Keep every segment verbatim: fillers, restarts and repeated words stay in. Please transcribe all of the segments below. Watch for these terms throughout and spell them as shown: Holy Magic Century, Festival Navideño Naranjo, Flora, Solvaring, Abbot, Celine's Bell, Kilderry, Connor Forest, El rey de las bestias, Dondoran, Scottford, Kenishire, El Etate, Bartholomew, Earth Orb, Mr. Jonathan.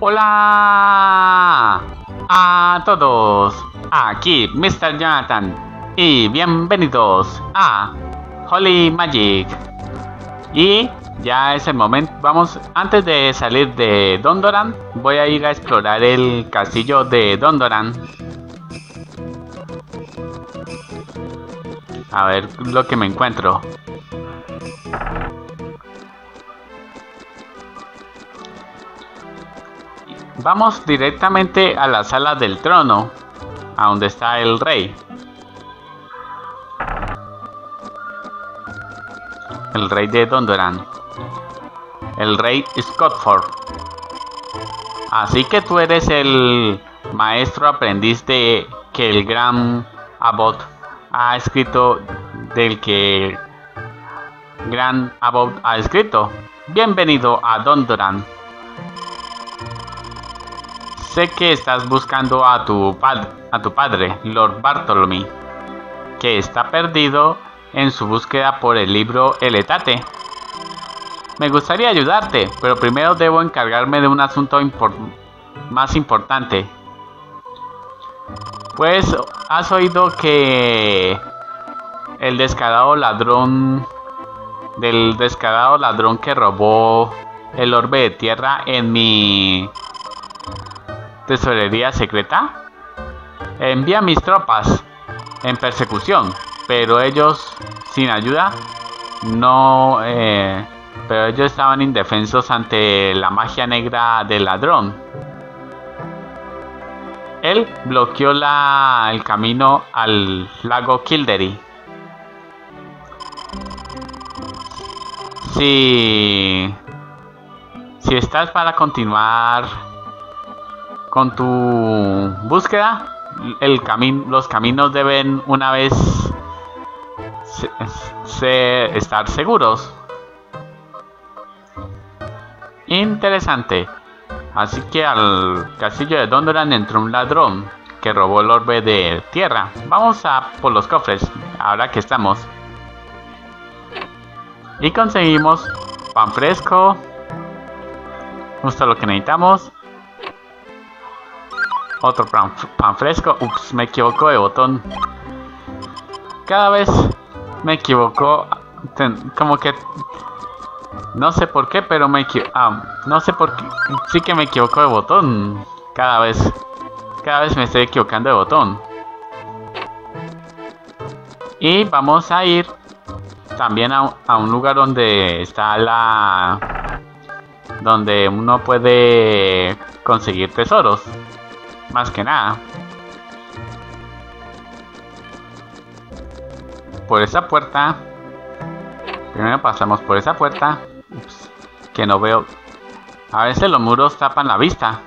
Hola a todos, aquí mister Jonathan y bienvenidos a Holy Magic. Y ya es el momento, vamos, antes de salir de Dondoran, voy a ir a explorar el castillo de Dondoran. A ver lo que me encuentro. Vamos directamente a la sala del trono, a donde está el rey. El rey de Dondoran. El rey Scottford. Así que tú eres el maestro aprendiz de que el gran Abbot ha escrito, del que el gran Abbot ha escrito. Bienvenido a Dondoran. Sé que estás buscando a tu, a tu padre, Lord Bartholomew, que está perdido en su búsqueda por el libro El Etate. Me gustaría ayudarte, pero primero debo encargarme de un asunto impor más importante. Pues, ¿has oído que el descarado ladrón, del descarado ladrón que robó el orbe de tierra en mi tesorería secreta? Envía a mis tropas en persecución, pero ellos sin ayuda no eh, pero ellos estaban indefensos ante la magia negra del ladrón. Él bloqueó la, el camino al lago Kilderry. Si si estás para continuar con tu búsqueda, el camin los caminos deben una vez se se estar seguros. Interesante. Así que al castillo de Dondoran entró un ladrón que robó el orbe de tierra. Vamos a por los cofres, ahora que estamos. Y conseguimos pan fresco, justo lo que necesitamos. Otro pan, pan fresco. Ups, me equivoco de botón. Cada vez me equivoco. Ten, como que... No sé por qué, pero me equivoco. Ah, no sé por qué. Sí que me equivoco de botón. Cada vez. Cada vez me estoy equivocando de botón. Y vamos a ir también a, a un lugar donde está la... donde uno puede conseguir tesoros. Más que nada. Por esa puerta. Primero pasamos por esa puerta. Ups, que no veo. A veces los muros tapan la vista.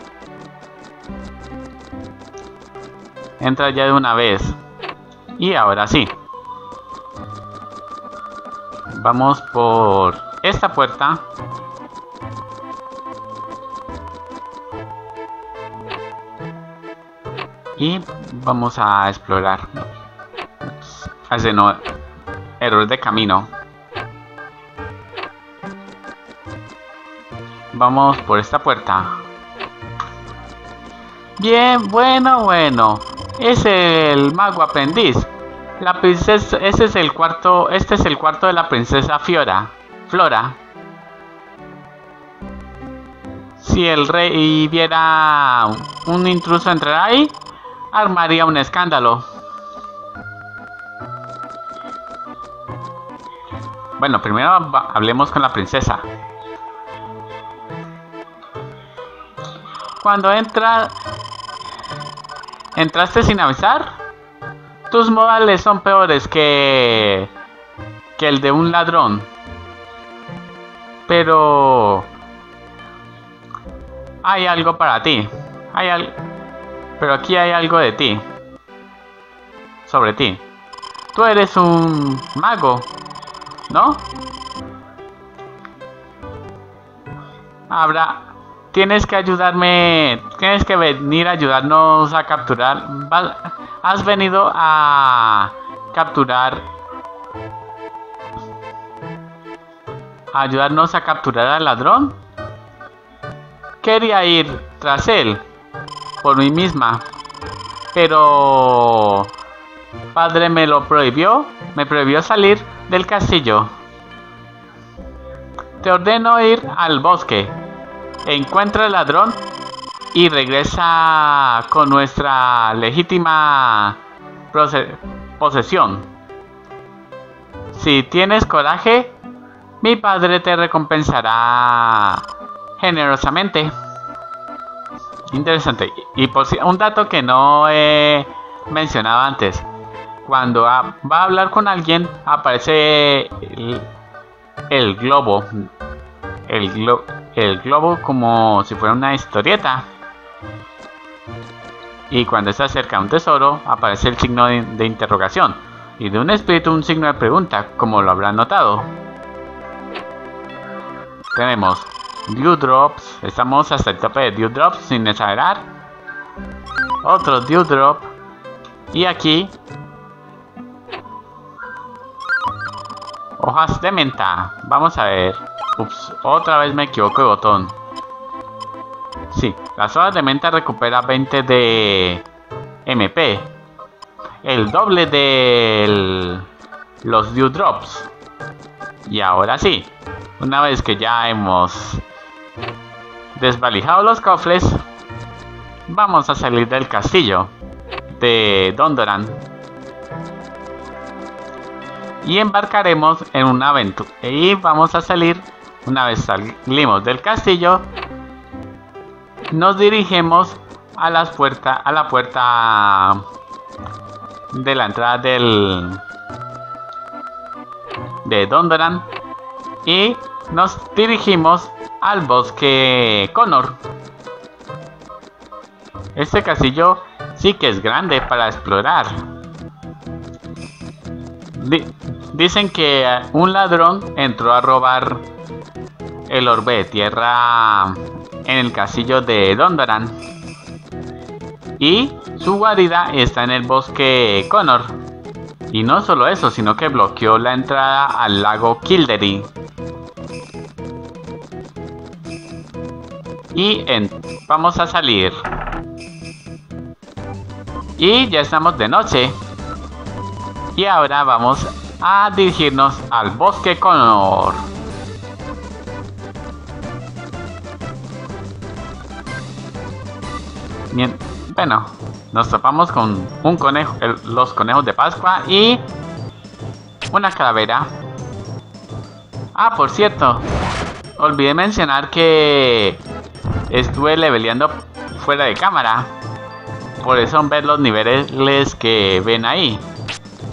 Entra ya de una vez. Y ahora sí. Vamos por esta puerta. Y vamos a explorar. Hace no error de camino. Vamos por esta puerta. Bien, bueno, bueno. Es el mago aprendiz. La princesa, ese es el cuarto, este es el cuarto de la princesa Flora. Flora. Si el rey viera un intruso entrar ahí, armaría un escándalo. Bueno, primero hablemos con la princesa. Cuando entra... ¿Entraste sin avisar? Tus modales son peores que... que el de un ladrón. Pero... hay algo para ti. Hay algo... Pero aquí hay algo de ti. Sobre ti. Tú eres un mago, ¿no? Habrá... Tienes que ayudarme... Tienes que venir a ayudarnos a capturar... Has venido a... capturar... ¿A ayudarnos a capturar al ladrón? quería ir tras él por mí misma, pero padre me lo prohibió, me prohibió salir del castillo. Te ordeno ir al bosque, encuentra al ladrón y regresa con nuestra legítima posesión. Si tienes coraje, mi padre te recompensará generosamente. Interesante. Y por si, un dato que no he mencionado antes. Cuando va a hablar con alguien, aparece el, el globo. El, glo, el globo como si fuera una historieta. Y cuando está cerca de un tesoro, aparece el signo de, de interrogación. Y de un espíritu un signo de pregunta, como lo habrán notado. Tenemos Dewdrops, estamos hasta el tope de Dewdrops sin exagerar. Otro Dewdrop. Y aquí, hojas de menta. Vamos a ver. Ups, otra vez me equivoco de botón. Sí, las hojas de menta recupera veinte de M P. El doble de el, los Dewdrops. Y ahora sí, una vez que ya hemos desvalijado los cofres, vamos a salir del castillo de Dondoran y embarcaremos en una aventura. Y vamos a salir, una vez salimos del castillo, nos dirigimos a las puertas, a la puerta de la entrada del de Dondoran y nos dirigimos al bosque Connor. Este castillo sí que es grande para explorar. Di- dicen que un ladrón entró a robar el orbe de tierra en el castillo de Dondoran y su guarida está en el bosque Connor. Y no solo eso, sino que bloqueó la entrada al lago Kilderry. Y en, vamos a salir. Y ya estamos de noche. Y ahora vamos a dirigirnos al bosque Connor. Bien, bueno, nos topamos con un conejo, el, los conejos de Pascua y una calavera. Ah, por cierto, olvidé mencionar que estuve leveleando fuera de cámara. Por eso ver los niveles que ven ahí.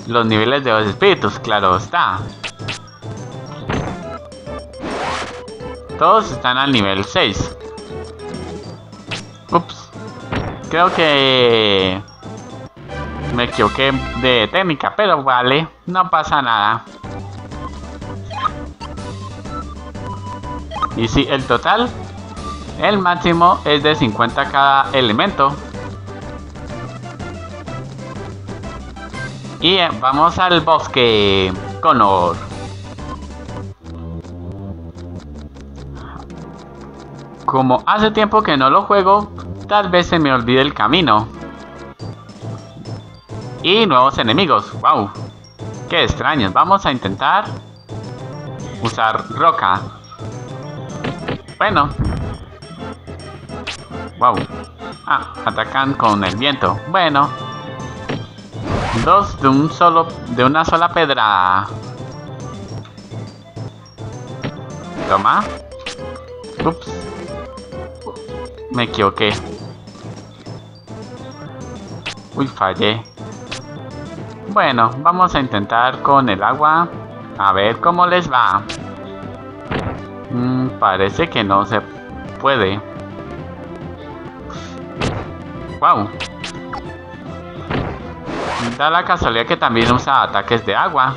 Los niveles de los espíritus, claro está. Todos están al nivel seis. Ups. Creo que me equivoqué de técnica, pero vale, no pasa nada. Y si el total, el máximo es de cincuenta cada elemento. Y vamos al bosque Connor. Como hace tiempo que no lo juego, tal vez se me olvide el camino. Y nuevos enemigos. Wow, qué extraños. Vamos a intentar usar roca. Bueno. Wow. Ah, atacan con el viento. Bueno. Dos de un solo, de una sola pedrada. Toma. Ups. Me equivoqué. Uy, fallé. Bueno, vamos a intentar con el agua. A ver cómo les va. Mm, parece que no se puede. Wow. Da la casualidad que también usa ataques de agua.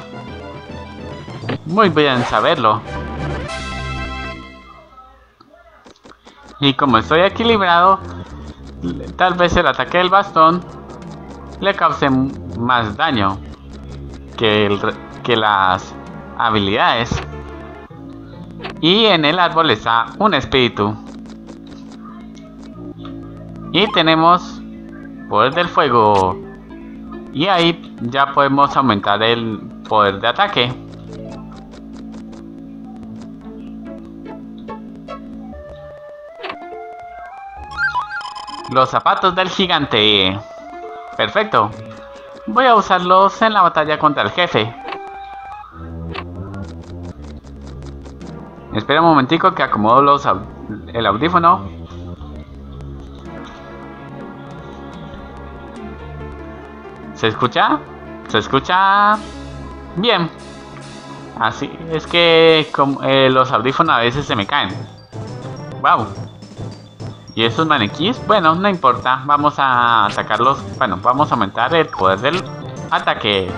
Muy bien saberlo. Y como estoy equilibrado, tal vez el ataque del bastón le cause más daño que, el, que las habilidades. Y en el árbol está un espíritu. Aquí tenemos poder del fuego. Y ahí ya podemos aumentar el poder de ataque. Los zapatos del gigante. Perfecto. Voy a usarlos en la batalla contra el jefe. Espera un momentico que acomodo los au- el audífono. ¿Se escucha? ¿Se escucha? Bien. Así es que con, eh, los audífonos a veces se me caen. Wow. ¿Y estos maniquís? Bueno, no importa. Vamos a atacarlos. Bueno, vamos a aumentar el poder del ataque.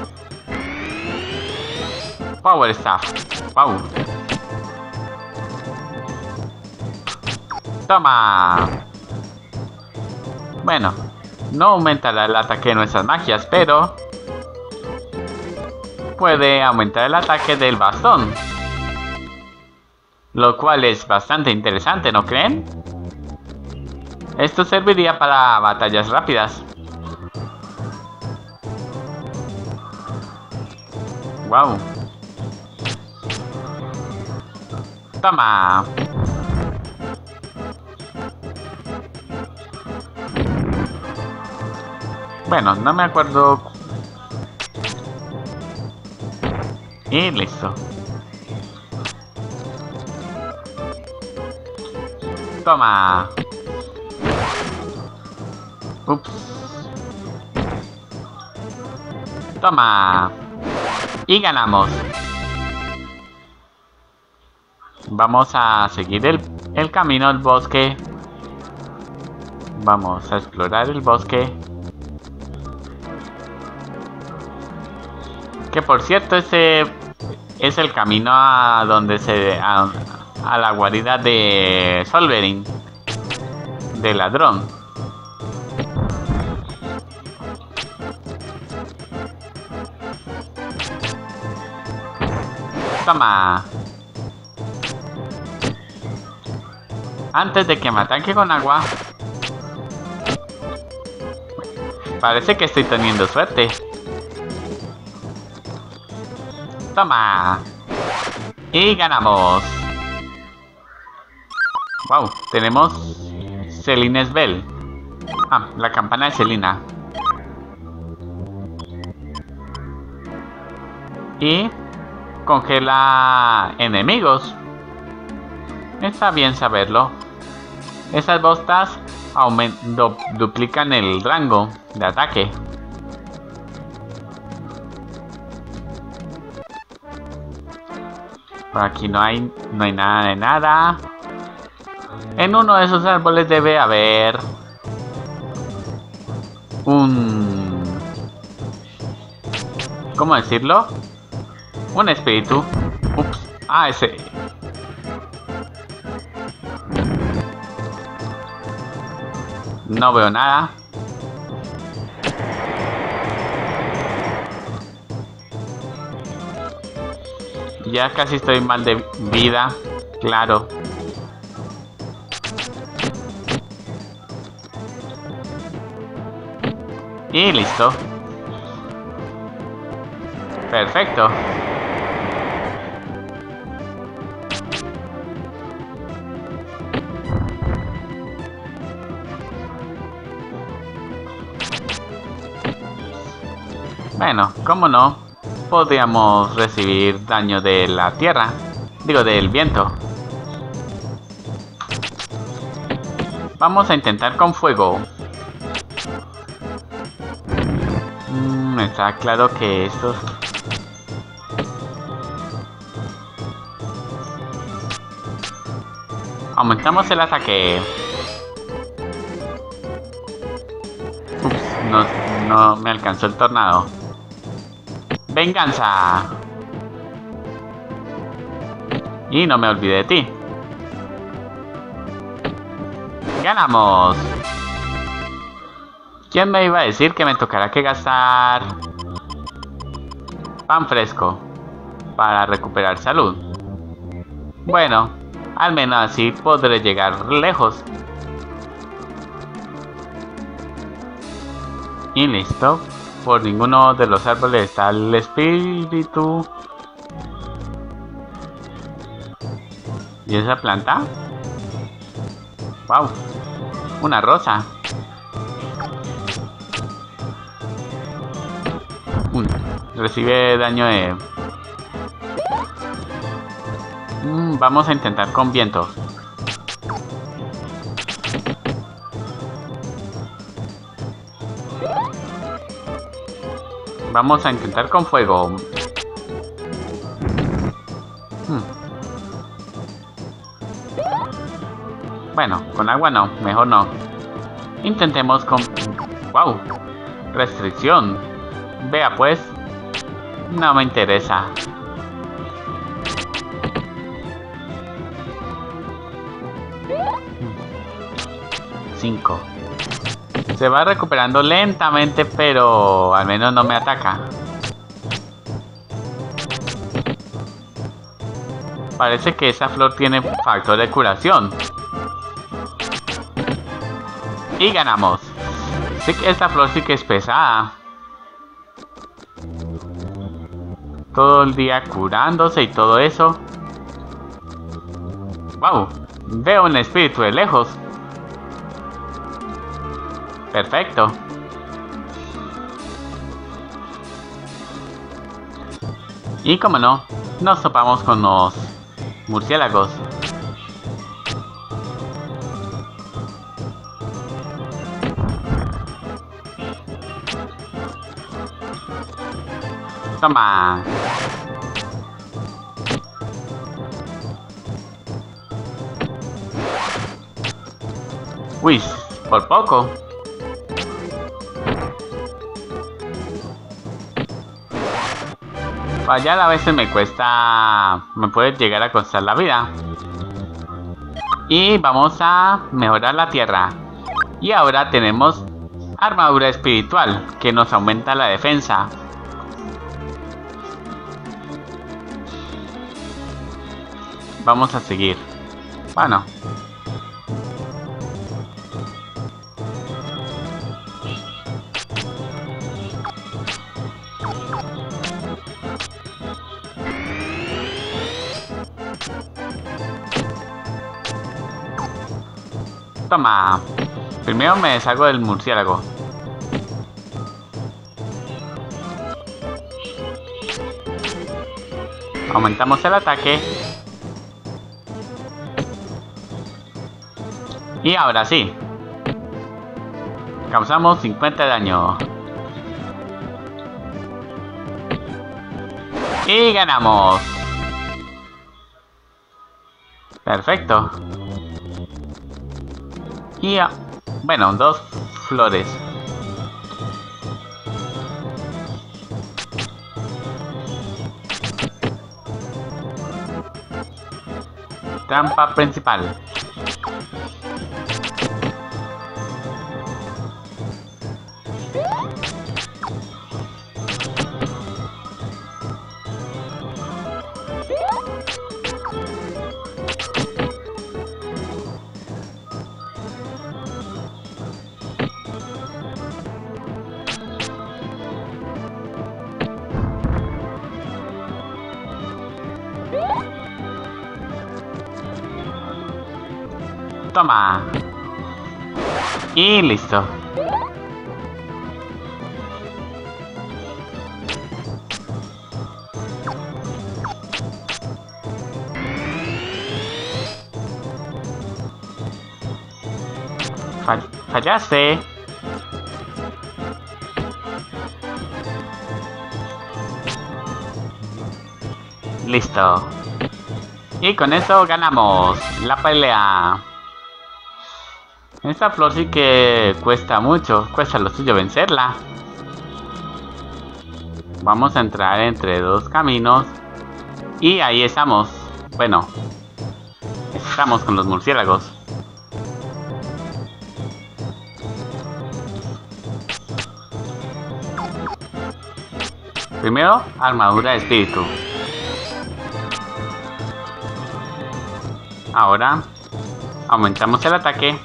Power Staff. Wow. Toma. Bueno. No aumentará el ataque de nuestras magias, pero puede aumentar el ataque del bastón. Lo cual es bastante interesante, ¿no creen? Esto serviría para batallas rápidas. Wow. Toma. Bueno, no me acuerdo. Y listo. Toma. Ups. Toma. Y ganamos. Vamos a seguir el, el camino al bosque. Vamos a explorar el bosque. Que por cierto, ese es el camino a donde se a, a la guarida de Solvaring, de ladrón. Toma. Antes de que me ataque con agua. Parece que estoy teniendo suerte. Toma. Y ganamos. Wow, tenemos Celine's Bell. Ah, la campana de Celina. Y congela enemigos. Está bien saberlo. Estas bostas aumentan, duplican el rango de ataque. Por aquí no hay, no hay nada de nada. En uno de esos árboles debe haber un... ¿Cómo decirlo? Un espíritu. Ups. Ah, ese. No veo nada. Ya casi estoy mal de vida, claro. Y listo. Perfecto. Bueno, cómo no. Podríamos recibir daño de la tierra, digo del viento. Vamos a intentar con fuego. Mm, está claro que estos... Aumentamos el ataque. Ups, no, no me alcanzó el tornado. Venganza. Y no me olvidé de ti. Ganamos. ¿Quién me iba a decir que me tocará que gastar pan fresco para recuperar salud? Bueno, al menos así podré llegar lejos. Y listo. Por ninguno de los árboles está el espíritu. ¿Y esa planta? ¡Wow! Una rosa. Uy, recibe daño de... Mm, vamos a intentar con viento. Vamos a intentar con fuego. Hmm. Bueno, con agua no, mejor no. Intentemos con... ¡Wow! Restricción. Vea pues. No me interesa. cinco. Se va recuperando lentamente, pero al menos no me ataca. Parece que esa flor tiene factor de curación. Y ganamos. Sí que esta flor sí que es pesada. Todo el día curándose y todo eso. ¡Wow! Veo un espíritu de lejos. Perfecto. Y como no, nos topamos con los murciélagos. Toma. Uy, por poco. Fallar a veces me cuesta... me puede llegar a costar la vida. Y vamos a mejorar la tierra. Y ahora tenemos armadura espiritual, que nos aumenta la defensa. Vamos a seguir. Bueno. Toma. Primero me deshago del murciélago. Aumentamos el ataque. Y ahora sí. Causamos cincuenta de daño. Y ganamos. Perfecto. Y, bueno, dos flores. Trampa principal. Toma. Y listo. Fall- fallaste. Listo. Y con eso ganamos la pelea. Esta flor sí que cuesta mucho, cuesta lo suyo vencerla. Vamos a entrar entre dos caminos. Y ahí estamos. Bueno, estamos con los murciélagos. Primero, armadura de espíritu. Ahora, aumentamos el ataque.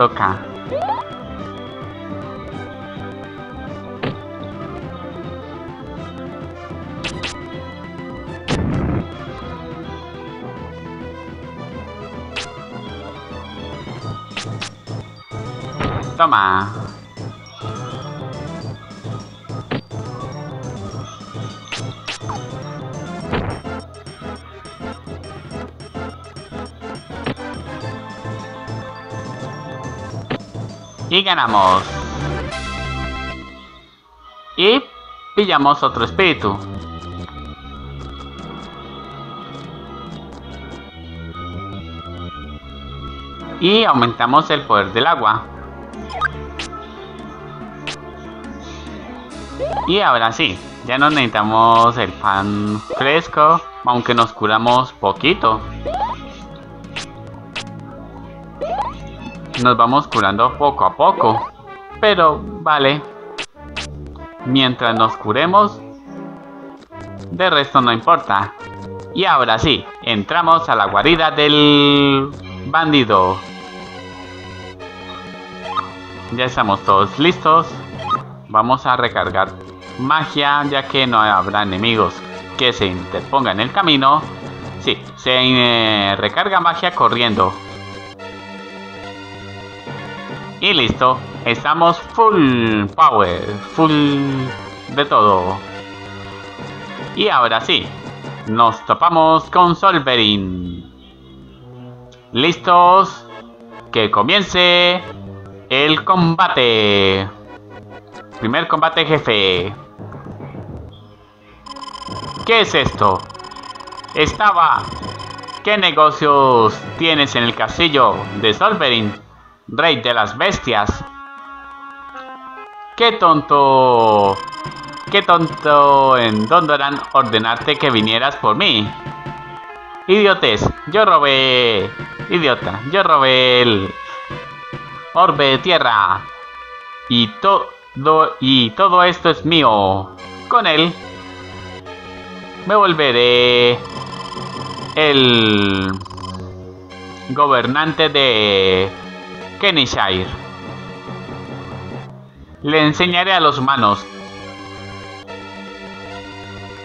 toca. Toma. Y ganamos. Y pillamos otro espíritu. Y aumentamos el poder del agua. Y ahora sí, ya no necesitamos el pan fresco, aunque nos curamos poquito. Nos vamos curando poco a poco, pero vale, mientras nos curemos, de resto no importa. Y ahora sí, entramos a la guarida del bandido. Ya estamos todos listos. Vamos a recargar magia, ya que no habrá enemigos que se interpongan en el camino. Sí, se eh, recarga magia corriendo. Y listo, estamos full power, full de todo. Y ahora sí, nos topamos con Solvaring. Listos, que comience el combate. Primer combate jefe. ¿Qué es esto? Estaba. ¿Qué negocios tienes en el castillo de Solvaring? Rey de las bestias. Qué tonto. Qué tonto en Dondoran ordenarte que vinieras por mí. Idiotes, yo robé. Idiota, yo robé el orbe de tierra. Y todo y todo esto es mío. Con él me volveré el gobernante de Kenishire. Le enseñaré a los humanos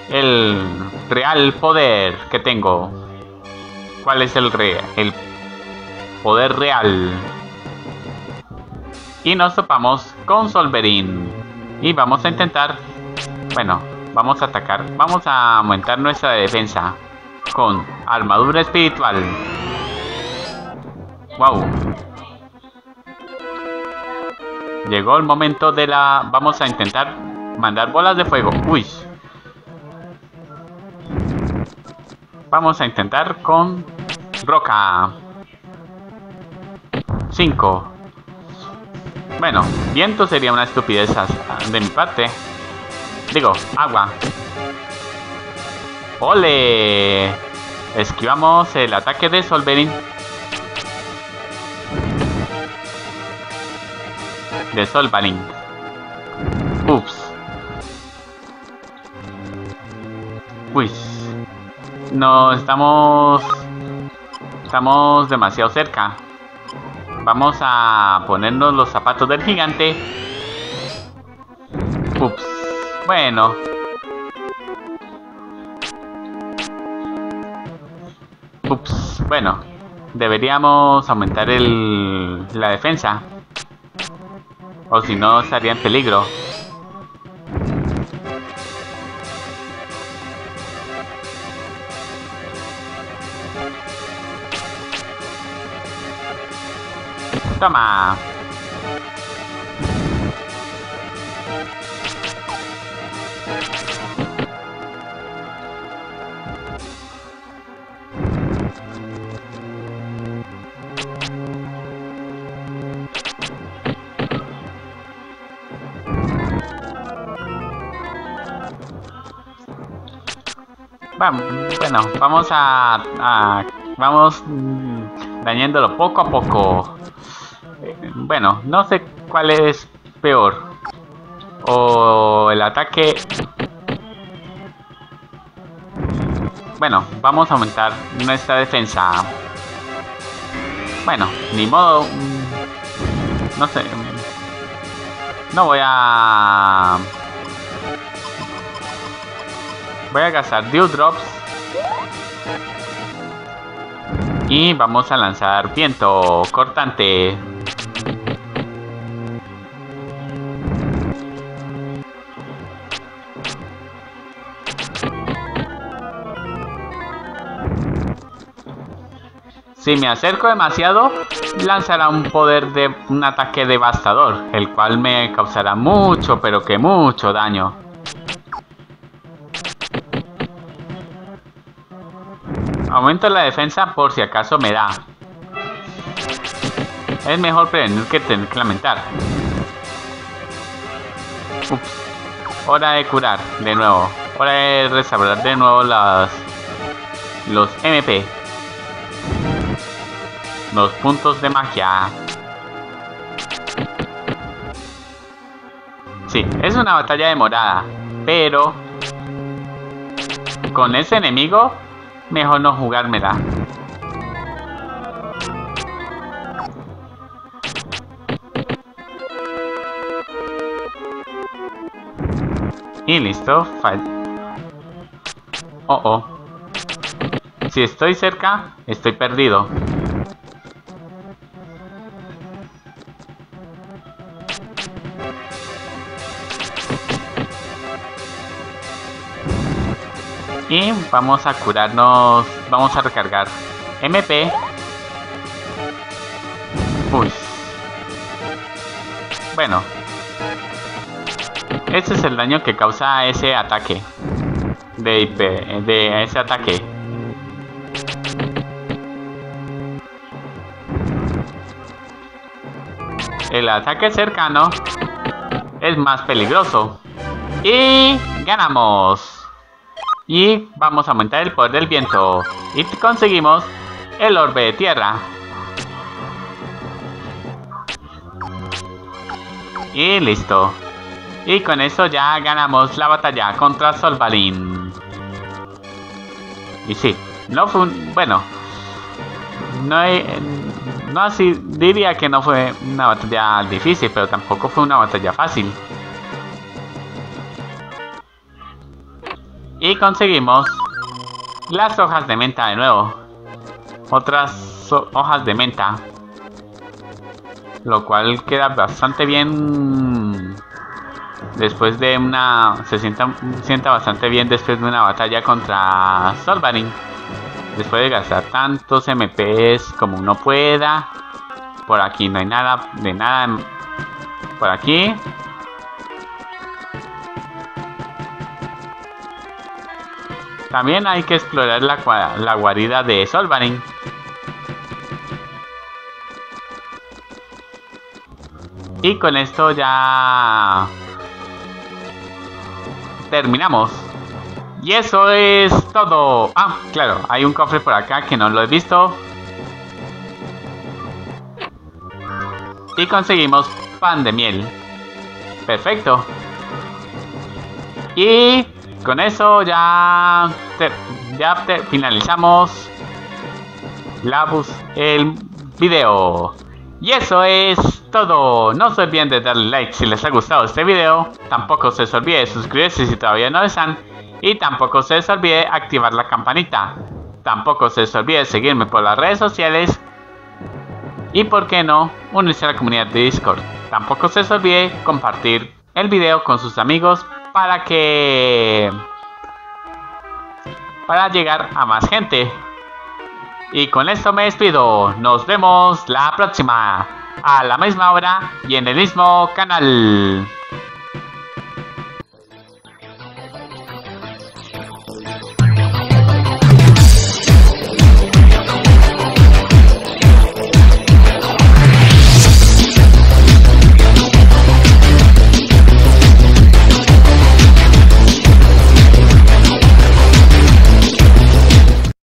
el real poder que tengo. ¿Cuál es el, re el poder real? Y nos topamos con Solvaring. Y vamos a intentar... Bueno, vamos a atacar. Vamos a aumentar nuestra defensa con armadura espiritual. Wow. Llegó el momento de la... Vamos a intentar mandar bolas de fuego. Uy. Vamos a intentar con roca. Cinco. Bueno, viento sería una estupidez de mi parte. Digo, agua. ¡Ole! Esquivamos el ataque de Solvaring. De Solvaring. Ups. Uy. No, estamos... Estamos demasiado cerca. Vamos a ponernos los zapatos del gigante. Ups. Bueno. Ups. Bueno. Deberíamos aumentar el... la defensa. O si no, estaría en peligro. Toma. Bueno, vamos a, a... Vamos dañándolo poco a poco. Bueno, no sé cuál es peor. O el ataque... Bueno, vamos a aumentar nuestra defensa. Bueno, ni modo. No sé. No voy a... Voy a cazar Dewdrops. Y vamos a lanzar viento cortante. Si me acerco demasiado, lanzará un poder de un ataque devastador, el cual me causará mucho, pero que mucho daño. Aumento la defensa por si acaso me da. Es mejor prevenir que tener que lamentar. Ups. Hora de curar de nuevo. Hora de restaurar de nuevo las, los M P. Los puntos de magia. Sí, es una batalla demorada, pero con ese enemigo mejor no jugármela. Y listo. Fal oh oh. Si estoy cerca, estoy perdido. Y vamos a curarnos, vamos a recargar M P. Uy. Bueno. Este es el daño que causa ese ataque. De I P, de ese ataque. El ataque cercano es más peligroso. Y ganamos. Y vamos a aumentar el poder del viento. Y conseguimos el orbe de tierra. Y listo. Y con eso ya ganamos la batalla contra Solvaring. Y sí, no fue un... Bueno. No, hay, no así diría que no fue una batalla difícil, pero tampoco fue una batalla fácil. Y conseguimos las hojas de menta de nuevo. Otras hojas de menta. Lo cual queda bastante bien. Después de una... Se sienta, sienta bastante bien después de una batalla contra Solvaring. Después de gastar tantos M Ps como uno pueda. Por aquí no hay nada de nada. Por aquí... También hay que explorar la, la guarida de Solvaring. Y con esto ya... terminamos. Y eso es todo. Ah, claro, hay un cofre por acá que no lo he visto. Y conseguimos pan de miel. Perfecto. Y... con eso ya, te, ya te, finalizamos la bus, el video. Y eso es todo. No se olviden de darle like si les ha gustado este video. Tampoco se les olvide suscribirse si todavía no lo están. Y tampoco se les olvide activar la campanita. Tampoco se les olvide seguirme por las redes sociales. Y por qué no, unirse a la comunidad de Discord. Tampoco se les olvide compartir el video con sus amigos. Para que... Para llegar a más gente. Y con esto me despido. Nos vemos la próxima. A la misma hora y en el mismo canal.